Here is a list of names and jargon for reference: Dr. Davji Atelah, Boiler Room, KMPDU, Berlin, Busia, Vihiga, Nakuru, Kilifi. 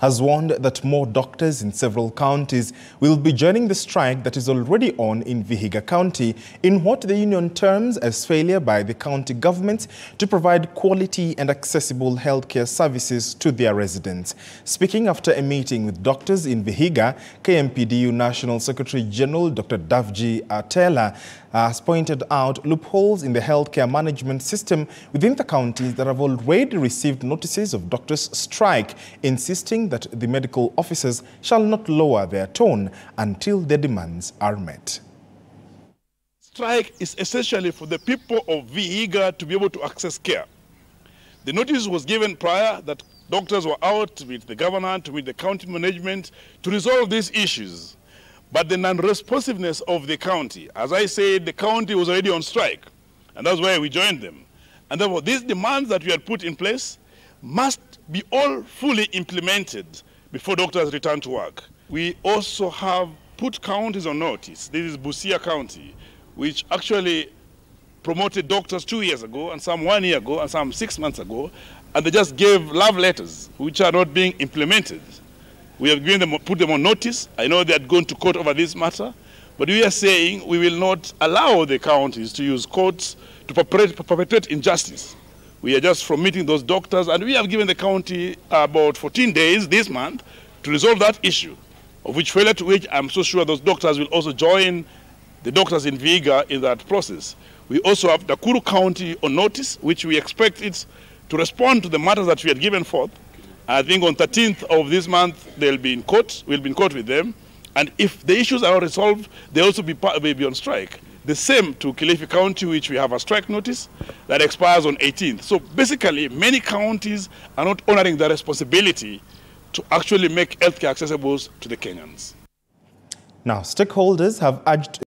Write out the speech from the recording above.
Has warned that more doctors in several counties will be joining the strike that is already on in Vihiga County in what the union terms as failure by the county government to provide quality and accessible healthcare services to their residents. Speaking after a meeting with doctors in Vihiga, KMPDU National Secretary General Dr. Davji Atelah has pointed out loopholes in the healthcare management system within the counties that have already received notices of doctors' strike, in insisting that the medical officers shall not lower their tone until their demands are met. Strike is essentially for the people of Vihiga to be able to access care. The notice was given prior that doctors were out with the government, with the county management to resolve these issues. But the non-responsiveness of the county, as I said, the county was already on strike, and that's why we joined them. And therefore, these demands that we had put in place must be all fully implemented before doctors return to work. We also have put counties on notice. This is Busia County, which actually promoted doctors 2 years ago, and some 1 year ago, and some 6 months ago, and they just gave love letters which are not being implemented. We have given them, put them on notice. I know they are going to court over this matter, but we are saying we will not allow the counties to use courts to perpetrate injustice. We are just from meeting those doctors, and we have given the county about 14 days this month to resolve that issue, of which failure to which I'm so sure those doctors will also join the doctors in Vihiga in that process. We also have Nakuru County on notice, which we expect it to respond to the matters that we had given forth. I think on 13th of this month, they'll be in court, we'll be in court with them, and if the issues are resolved, they'll also be on strike. The same to Kilifi County, which we have a strike notice that expires on 18th. So basically, many counties are not honoring their responsibility to actually make healthcare accessible to the Kenyans. Now, stakeholders have urged